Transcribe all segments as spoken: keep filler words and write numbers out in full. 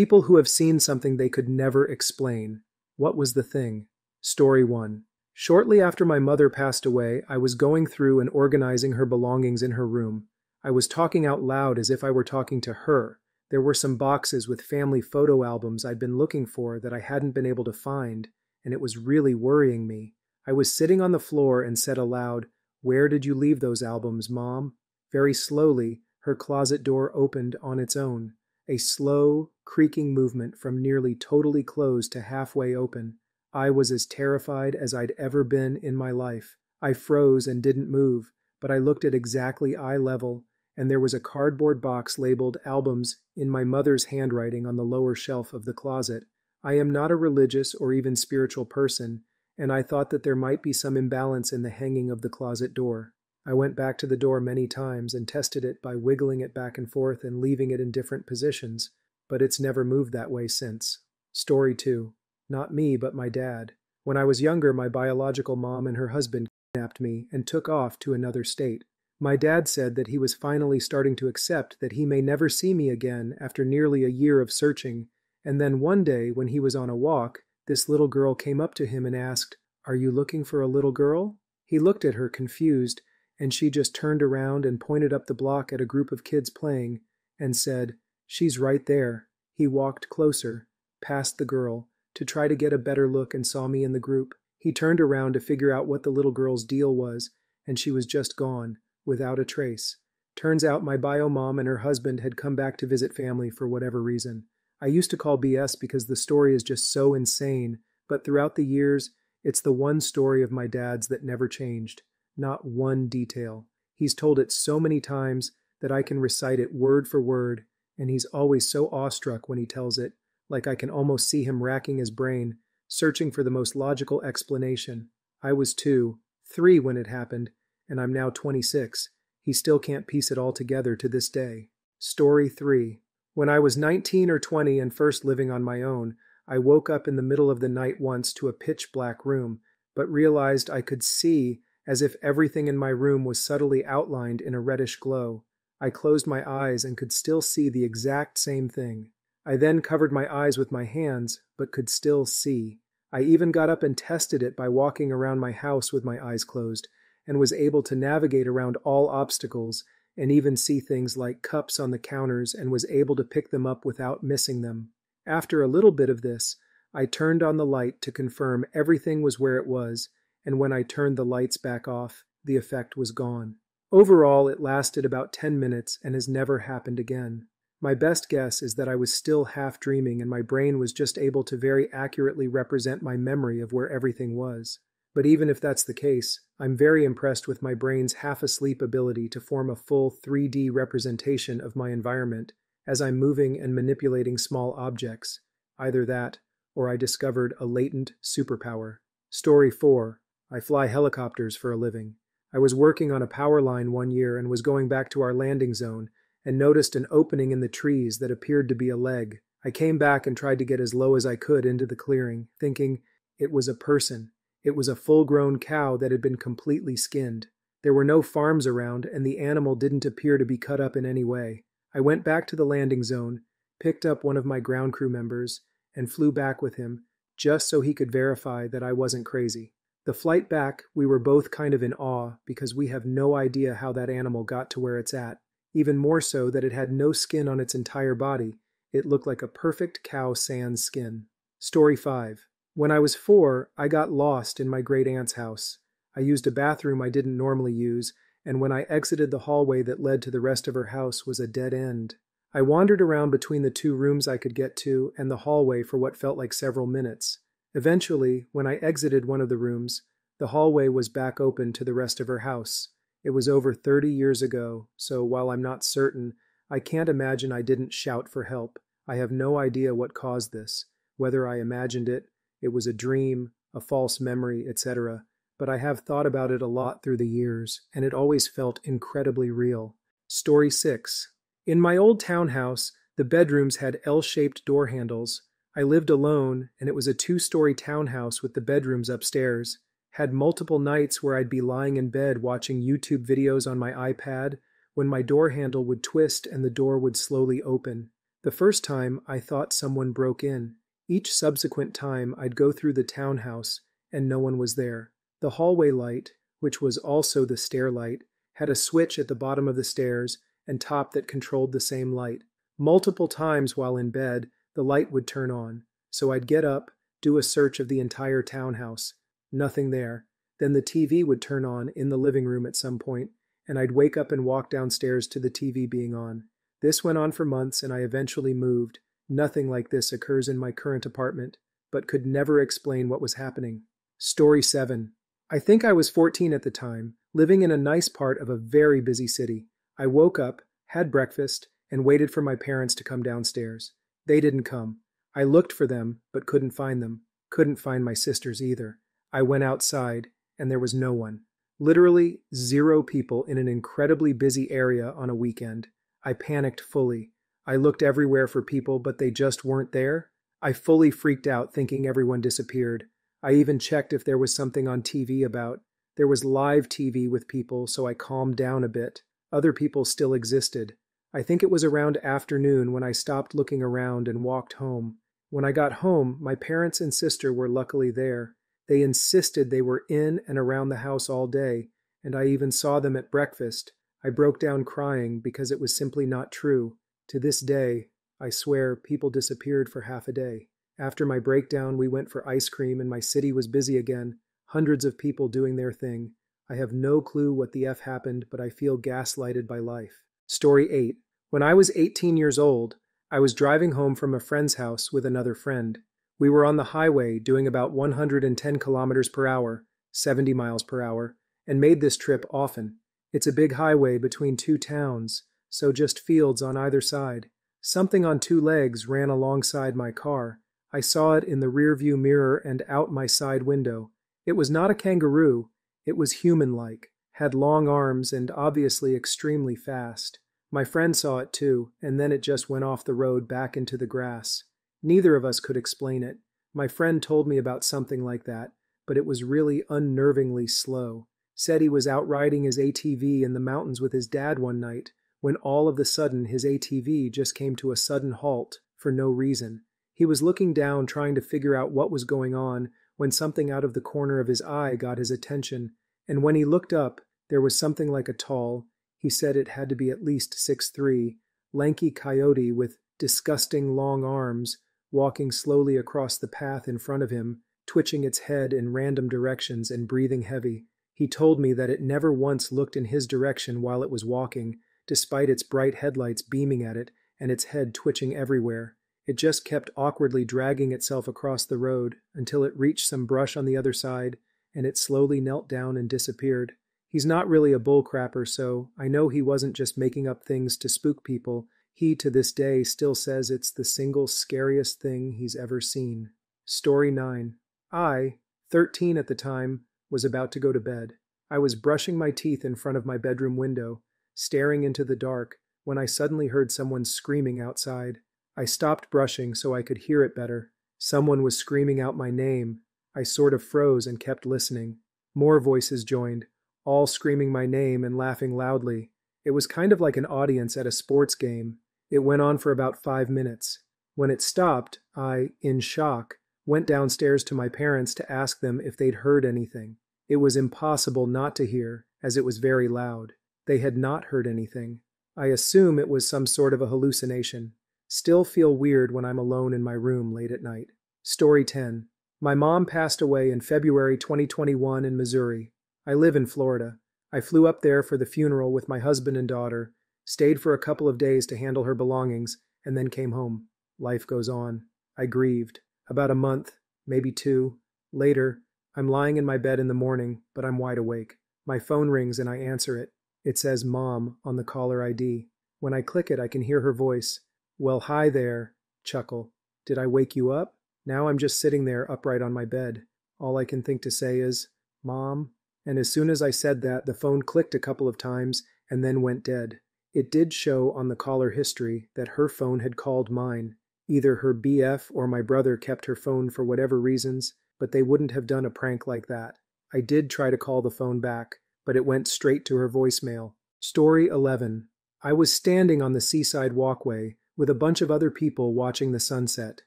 people who have seen something they could never explain. What was the thing? Story one. Shortly after my mother passed away, I was going through and organizing her belongings in her room. I was talking out loud as if I were talking to her. There were some boxes with family photo albums I'd been looking for that I hadn't been able to find, and it was really worrying me. I was sitting on the floor and said aloud, "Where did you leave those albums, Mom?" Very slowly, her closet door opened on its own, a slow, creaking movement from nearly totally closed to halfway open. I was as terrified as I'd ever been in my life. I froze and didn't move, but I looked at exactly eye level, and there was a cardboard box labeled albums in my mother's handwriting on the lower shelf of the closet. I am not a religious or even spiritual person, and I thought that there might be some imbalance in the hanging of the closet door. I went back to the door many times and tested it by wiggling it back and forth and leaving it in different positions, but it's never moved that way since. Story two. Not me, but my dad. When I was younger, my biological mom and her husband kidnapped me and took off to another state. My dad said that he was finally starting to accept that he may never see me again after nearly a year of searching, and then one day, when he was on a walk, this little girl came up to him and asked, "Are you looking for a little girl?" He looked at her, confused, and she just turned around and pointed up the block at a group of kids playing, and said, "She's right there." He walked closer, past the girl, to try to get a better look and saw me in the group. He turned around to figure out what the little girl's deal was, and she was just gone, without a trace. Turns out my bio mom and her husband had come back to visit family for whatever reason. I used to call B S because the story is just so insane, but throughout the years, it's the one story of my dad's that never changed. Not one detail. He's told it so many times that I can recite it word for word, and he's always so awestruck when he tells it, like I can almost see him racking his brain, searching for the most logical explanation. I was two, three when it happened, and I'm now twenty-six. He still can't piece it all together to this day. Story three. When I was nineteen or twenty and first living on my own, I woke up in the middle of the night once to a pitch-black room, but realized I could see as if everything in my room was subtly outlined in a reddish glow. I closed my eyes and could still see the exact same thing. I then covered my eyes with my hands, but could still see. I even got up and tested it by walking around my house with my eyes closed, and was able to navigate around all obstacles, and even see things like cups on the counters, and was able to pick them up without missing them. After a little bit of this, I turned on the light to confirm everything was where it was, and when I turned the lights back off, the effect was gone. Overall, it lasted about ten minutes and has never happened again. My best guess is that I was still half dreaming and my brain was just able to very accurately represent my memory of where everything was. But even if that's the case, I'm very impressed with my brain's half-asleep ability to form a full three D representation of my environment as I'm moving and manipulating small objects. Either that, or I discovered a latent superpower. Story four. I fly helicopters for a living. I was working on a power line one year and was going back to our landing zone, and noticed an opening in the trees that appeared to be a leg. I came back and tried to get as low as I could into the clearing, thinking it was a person. It was a full-grown cow that had been completely skinned. There were no farms around, and the animal didn't appear to be cut up in any way. I went back to the landing zone, picked up one of my ground crew members, and flew back with him, just so he could verify that I wasn't crazy. The flight back, we were both kind of in awe, because we have no idea how that animal got to where it's at. Even more so that it had no skin on its entire body. It looked like a perfect cow sans skin. Story five. When I was four, I got lost in my great aunt's house. I used a bathroom I didn't normally use, and when I exited the hallway that led to the rest of her house was a dead end. I wandered around between the two rooms I could get to and the hallway for what felt like several minutes. Eventually, when I exited one of the rooms, the hallway was back open to the rest of her house. It was over thirty years ago, so while I'm not certain, I can't imagine I didn't shout for help. I have no idea what caused this, whether I imagined it, it was a dream, a false memory, et cetera, but I have thought about it a lot through the years, and it always felt incredibly real. Story six. In my old townhouse, the bedrooms had L-shaped door handles. I lived alone, and it was a two-story townhouse with the bedrooms upstairs. Had multiple nights where I'd be lying in bed watching YouTube videos on my iPad when my door handle would twist and the door would slowly open. The first time, I thought someone broke in. Each subsequent time, I'd go through the townhouse, and no one was there. The hallway light, which was also the stair light, had a switch at the bottom of the stairs and top that controlled the same light. Multiple times while in bed, the light would turn on. So I'd get up, do a search of the entire townhouse. Nothing there. Then the T V would turn on in the living room at some point, and I'd wake up and walk downstairs to the T V being on. This went on for months, and I eventually moved. Nothing like this occurs in my current apartment, but could never explain what was happening. Story seven. I think I was fourteen at the time, living in a nice part of a very busy city. I woke up, had breakfast, and waited for my parents to come downstairs. They didn't come. I looked for them, but couldn't find them. Couldn't find my sisters either. I went outside, and there was no one. Literally zero people in an incredibly busy area on a weekend. I panicked fully. I looked everywhere for people, but they just weren't there. I fully freaked out, thinking everyone disappeared. I even checked if there was something on T V about. There was live T V with people, so I calmed down a bit. Other people still existed. I think it was around afternoon when I stopped looking around and walked home. When I got home, my parents and sister were luckily there. They insisted they were in and around the house all day, and I even saw them at breakfast. I broke down crying because it was simply not true. To this day, I swear, people disappeared for half a day. After my breakdown, we went for ice cream and my city was busy again, hundreds of people doing their thing. I have no clue what the F happened, but I feel gaslighted by life. Story eight. When I was eighteen years old, I was driving home from a friend's house with another friend. We were on the highway doing about one hundred ten kilometers per hour, seventy miles per hour, and made this trip often. It's a big highway between two towns, so just fields on either side. Something on two legs ran alongside my car. I saw it in the rearview mirror and out my side window. It was not a kangaroo. It was human-like, had long arms, and obviously extremely fast. My friend saw it too, and then it just went off the road back into the grass. Neither of us could explain it. My friend told me about something like that, but it was really unnervingly slow. Said he was out riding his A T V in the mountains with his dad one night, when all of a sudden his A T V just came to a sudden halt for no reason. He was looking down trying to figure out what was going on when something out of the corner of his eye got his attention, and when he looked up, there was something like a tall, he said it had to be at least six three, lanky coyote with disgusting long arms, walking slowly across the path in front of him, twitching its head in random directions and breathing heavy. He told me that it never once looked in his direction while it was walking, despite its bright headlights beaming at it and its head twitching everywhere. It just kept awkwardly dragging itself across the road until it reached some brush on the other side, and it slowly knelt down and disappeared. He's not really a bullcrapper, so I know he wasn't just making up things to spook people. He, to this day, still says it's the single scariest thing he's ever seen. Story nine. I, thirteen at the time, was about to go to bed. I was brushing my teeth in front of my bedroom window, staring into the dark, when I suddenly heard someone screaming outside. I stopped brushing so I could hear it better. Someone was screaming out my name. I sort of froze and kept listening. More voices joined, all screaming my name and laughing loudly. It was kind of like an audience at a sports game. It went on for about five minutes. When it stopped, I, in shock, went downstairs to my parents to ask them if they'd heard anything. It was impossible not to hear, as it was very loud. They had not heard anything. I assume it was some sort of a hallucination. Still feel weird when I'm alone in my room late at night. Story ten. My mom passed away in February twenty twenty-one in Missouri. I live in Florida. I flew up there for the funeral with my husband and daughter, stayed for a couple of days to handle her belongings, and then came home. Life goes on. I grieved. About a month, maybe two, later, I'm lying in my bed in the morning, but I'm wide awake. My phone rings and I answer it. It says Mom on the caller I D. When I click it, I can hear her voice. Well, hi there. Chuckle. Did I wake you up? Now I'm just sitting there upright on my bed. All I can think to say is, Mom. And as soon as I said that, the phone clicked a couple of times and then went dead. It did show on the caller history that her phone had called mine. Either her B F or my brother kept her phone for whatever reasons, but they wouldn't have done a prank like that. I did try to call the phone back, but it went straight to her voicemail. Story eleven. I was standing on the seaside walkway, with a bunch of other people watching the sunset.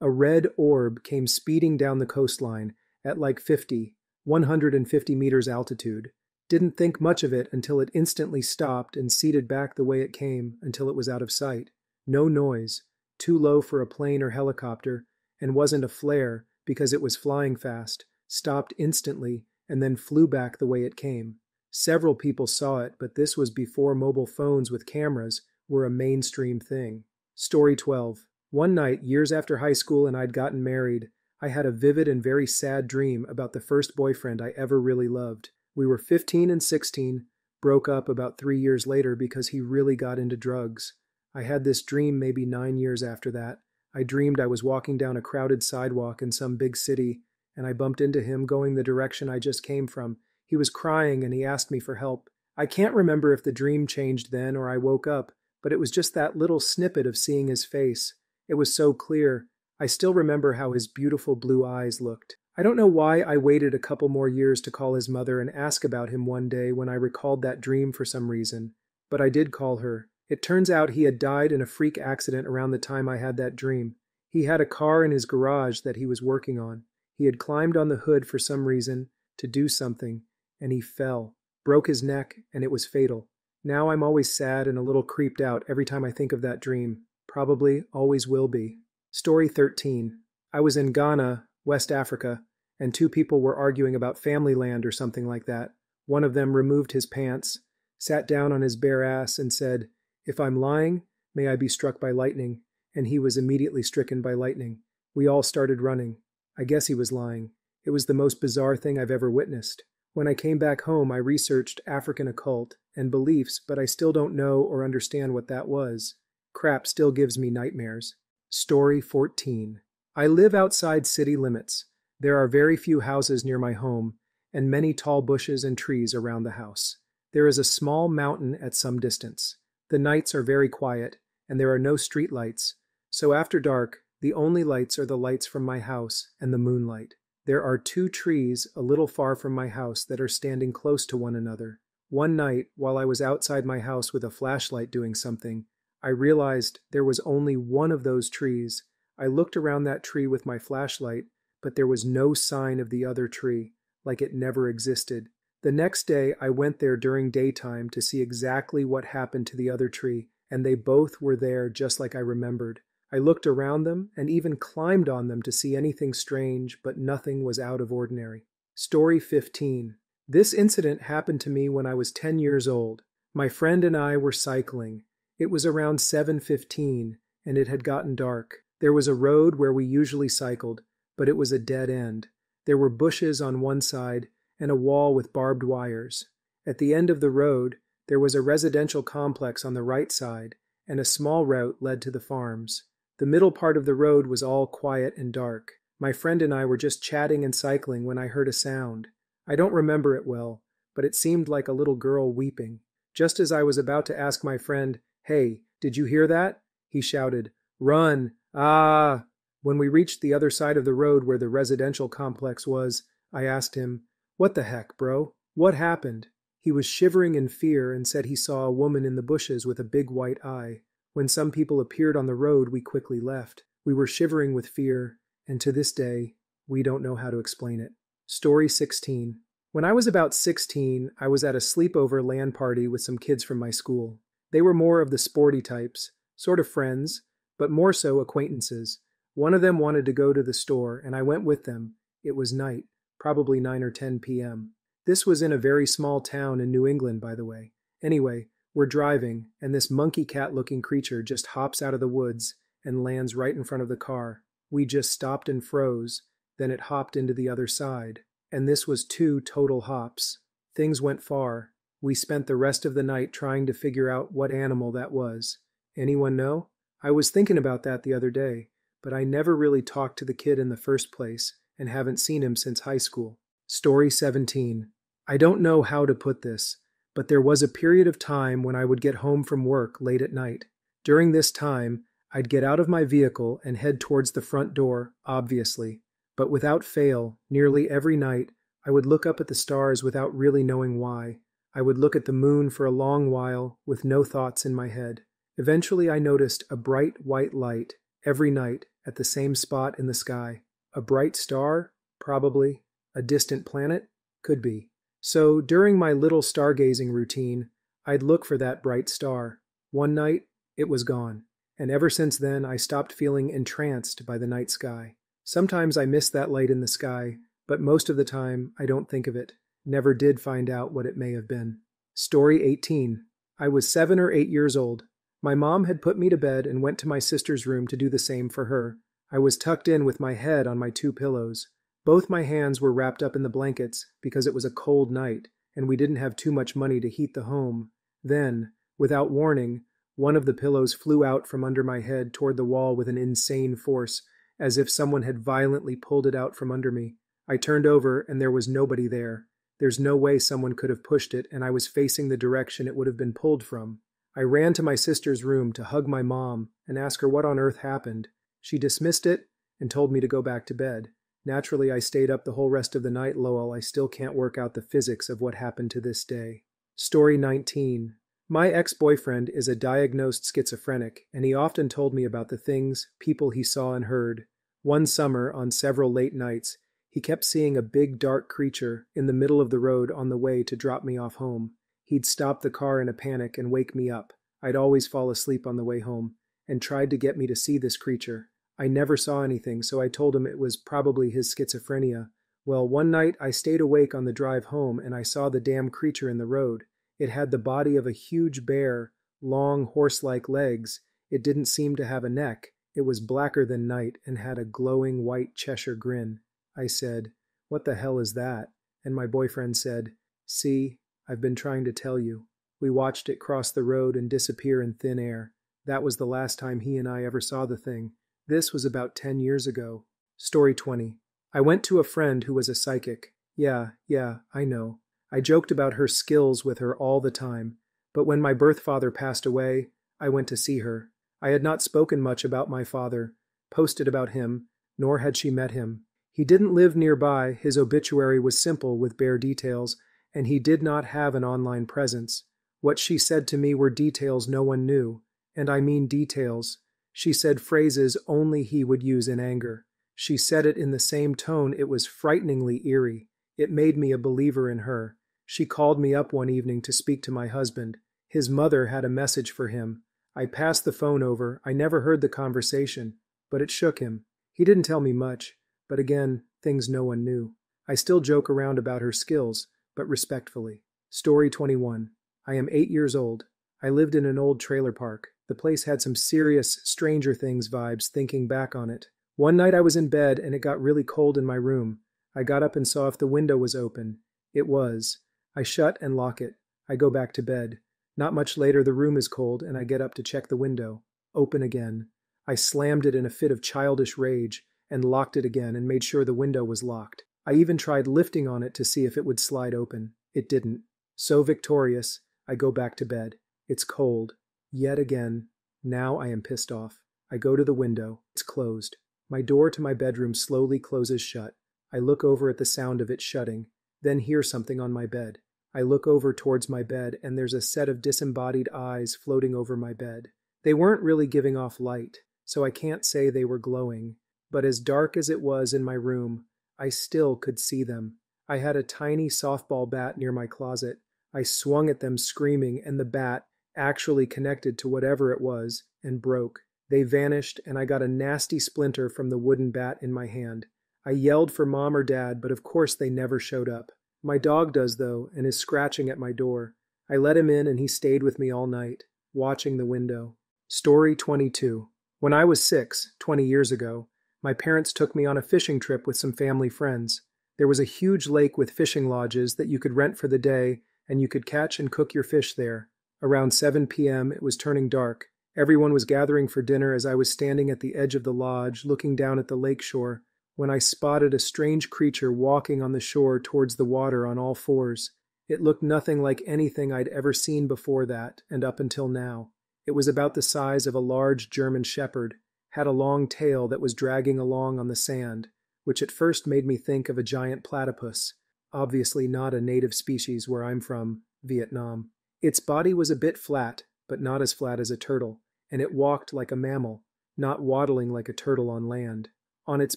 A red orb came speeding down the coastline at like fifty, one hundred fifty meters altitude. Didn't think much of it until it instantly stopped and seeded back the way it came until it was out of sight. No noise, too low for a plane or helicopter, and wasn't a flare because it was flying fast, stopped instantly, and then flew back the way it came. Several people saw it, but this was before mobile phones with cameras were a mainstream thing. Story twelve. One night, years after high school and I'd gotten married, I had a vivid and very sad dream about the first boyfriend I ever really loved. We were fifteen and sixteen, broke up about three years later because he really got into drugs. I had this dream maybe nine years after that. I dreamed I was walking down a crowded sidewalk in some big city, and I bumped into him going the direction I just came from. He was crying and he asked me for help. I can't remember if the dream changed then or I woke up, but it was just that little snippet of seeing his face. It was so clear. I still remember how his beautiful blue eyes looked. I don't know why I waited a couple more years to call his mother and ask about him one day when I recalled that dream for some reason, but I did call her. It turns out he had died in a freak accident around the time I had that dream. He had a car in his garage that he was working on. He had climbed on the hood for some reason to do something, and he fell, broke his neck, and it was fatal. Now I'm always sad and a little creeped out every time I think of that dream. Probably always will be. Story thirteen. I was in Ghana, West Africa, and two people were arguing about family land or something like that. One of them removed his pants, sat down on his bare ass, and said, "If I'm lying, may I be struck by lightning," and he was immediately stricken by lightning. We all started running. I guess he was lying. It was the most bizarre thing I've ever witnessed. When I came back home, I researched African occult and beliefs, but I still don't know or understand what that was. Crap still gives me nightmares. Story fourteen. I live outside city limits. There are very few houses near my home, and many tall bushes and trees around the house. There is a small mountain at some distance. The nights are very quiet, and there are no street lights, so after dark, the only lights are the lights from my house and the moonlight. There are two trees a little far from my house that are standing close to one another. One night, while I was outside my house with a flashlight doing something, I realized there was only one of those trees. I looked around that tree with my flashlight, but there was no sign of the other tree, like it never existed. The next day, I went there during daytime to see exactly what happened to the other tree, and they both were there just like I remembered. I looked around them and even climbed on them to see anything strange, but nothing was out of ordinary. Story fifteen. This incident happened to me when I was ten years old. My friend and I were cycling. It was around seven fifteen, and it had gotten dark. There was a road where we usually cycled, but it was a dead end. There were bushes on one side and a wall with barbed wires. At the end of the road, there was a residential complex on the right side, and a small route led to the farms. The middle part of the road was all quiet and dark. My friend and I were just chatting and cycling when I heard a sound. I don't remember it well, but it seemed like a little girl weeping. Just as I was about to ask my friend, "Hey, did you hear that?" he shouted, "Run! Ah!" When we reached the other side of the road where the residential complex was, I asked him, "What the heck, bro? What happened?" He was shivering in fear and said he saw a woman in the bushes with a big white eye. When some people appeared on the road, we quickly left. We were shivering with fear, and to this day, we don't know how to explain it. Story sixteen. When I was about sixteen, I was at a sleepover LAN party with some kids from my school. They were more of the sporty types, sort of friends, but more so acquaintances. One of them wanted to go to the store, and I went with them. It was night, probably nine or ten p m This was in a very small town in New England, by the way. Anyway, we're driving, and this monkey cat-looking creature just hops out of the woods and lands right in front of the car. We just stopped and froze, then it hopped into the other side. And this was two total hops. Things went far. We spent the rest of the night trying to figure out what animal that was. Anyone know? I was thinking about that the other day, but I never really talked to the kid in the first place and haven't seen him since high school. Story seventeen. I don't know how to put this, but there was a period of time when I would get home from work late at night. During this time, I'd get out of my vehicle and head towards the front door, obviously, but without fail, nearly every night, I would look up at the stars without really knowing why. I would look at the moon for a long while with no thoughts in my head. Eventually I noticed a bright white light every night at the same spot in the sky. A bright star? Probably. A distant planet? Could be. So, during my little stargazing routine, I'd look for that bright star. One night, it was gone. And ever since then, I stopped feeling entranced by the night sky. Sometimes I miss that light in the sky, but most of the time, I don't think of it. Never did find out what it may have been. Story eighteen. I was seven or eight years old. My mom had put me to bed and went to my sister's room to do the same for her. I was tucked in with my head on my two pillows. Both my hands were wrapped up in the blankets because it was a cold night and we didn't have too much money to heat the home. Then, without warning, one of the pillows flew out from under my head toward the wall with an insane force, as if someone had violently pulled it out from under me. I turned over and there was nobody there. There's no way someone could have pushed it, and I was facing the direction it would have been pulled from. I ran to my sister's room to hug my mom and ask her what on earth happened. She dismissed it and told me to go back to bed. Naturally, I stayed up the whole rest of the night, Lowell. I still can't work out the physics of what happened to this day. Story nineteen. My ex-boyfriend is a diagnosed schizophrenic, and he often told me about the things, people he saw and heard. One summer, on several late nights, he kept seeing a big dark creature in the middle of the road on the way to drop me off home. He'd stop the car in a panic and wake me up. I'd always fall asleep on the way home, and tried to get me to see this creature. I never saw anything, so I told him it was probably his schizophrenia. Well, one night I stayed awake on the drive home, and I saw the damn creature in the road. It had the body of a huge bear, long horse-like legs. It didn't seem to have a neck. It was blacker than night and had a glowing white Cheshire grin. I said, "What the hell is that?" And my boyfriend said, "See, I've been trying to tell you." We watched it cross the road and disappear in thin air. That was the last time he and I ever saw the thing. This was about ten years ago. Story twenty. I went to a friend who was a psychic. Yeah, yeah, I know. I joked about her skills with her all the time, but when my birth father passed away, I went to see her. I had not spoken much about my father, posted about him, nor had she met him. He didn't live nearby, his obituary was simple with bare details, and he did not have an online presence. What she said to me were details no one knew, and I mean details. She said phrases only he would use in anger. She said it in the same tone. It was frighteningly eerie. It made me a believer in her. She called me up one evening to speak to my husband. His mother had a message for him. I passed the phone over. I never heard the conversation, but it shook him. He didn't tell me much, but again, things no one knew. I still joke around about her skills, but respectfully. Story twenty-one. I am eight years old. I lived in an old trailer park. The place had some serious Stranger Things vibes thinking back on it. One night I was in bed and it got really cold in my room. I got up and saw if the window was open. It was. I shut and lock it. I go back to bed. Not much later, the room is cold, and I get up to check the window. Open again. I slammed it in a fit of childish rage, and locked it again and made sure the window was locked. I even tried lifting on it to see if it would slide open. It didn't. So victorious, I go back to bed. It's cold. Yet again. Now I am pissed off. I go to the window. It's closed. My door to my bedroom slowly closes shut. I look over at the sound of it shutting, then hear something on my bed. I look over towards my bed, and there's a set of disembodied eyes floating over my bed. They weren't really giving off light, so I can't say they were glowing, but as dark as it was in my room, I still could see them. I had a tiny softball bat near my closet. I swung at them screaming, and the bat actually connected to whatever it was and broke. They vanished, and I got a nasty splinter from the wooden bat in my hand. I yelled for Mom or Dad, but of course they never showed up. My dog does, though, and is scratching at my door. I let him in, and he stayed with me all night, watching the window. Story twenty-two. When I was six, twenty years ago, my parents took me on a fishing trip with some family friends. There was a huge lake with fishing lodges that you could rent for the day, and you could catch and cook your fish there. Around seven p m it was turning dark. Everyone was gathering for dinner as I was standing at the edge of the lodge, looking down at the lake shore, when I spotted a strange creature walking on the shore towards the water on all fours. It looked nothing like anything I'd ever seen before that, and up until now. It was about the size of a large German shepherd, had a long tail that was dragging along on the sand, which at first made me think of a giant platypus, obviously not a native species where I'm from, Vietnam. Its body was a bit flat, but not as flat as a turtle. and it walked like a mammal, not waddling like a turtle on land. On its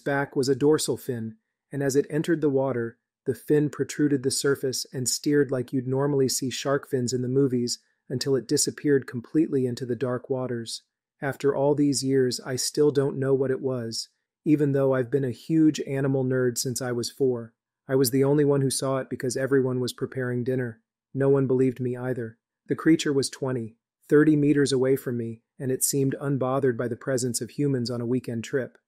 back was a dorsal fin, and as it entered the water, the fin protruded the surface and steered like you'd normally see shark fins in the movies until it disappeared completely into the dark waters. After all these years, I still don't know what it was, even though I've been a huge animal nerd since I was four. I was the only one who saw it because everyone was preparing dinner. No one believed me either. The creature was twenty, thirty meters away from me, and it seemed unbothered by the presence of humans on a weekend trip.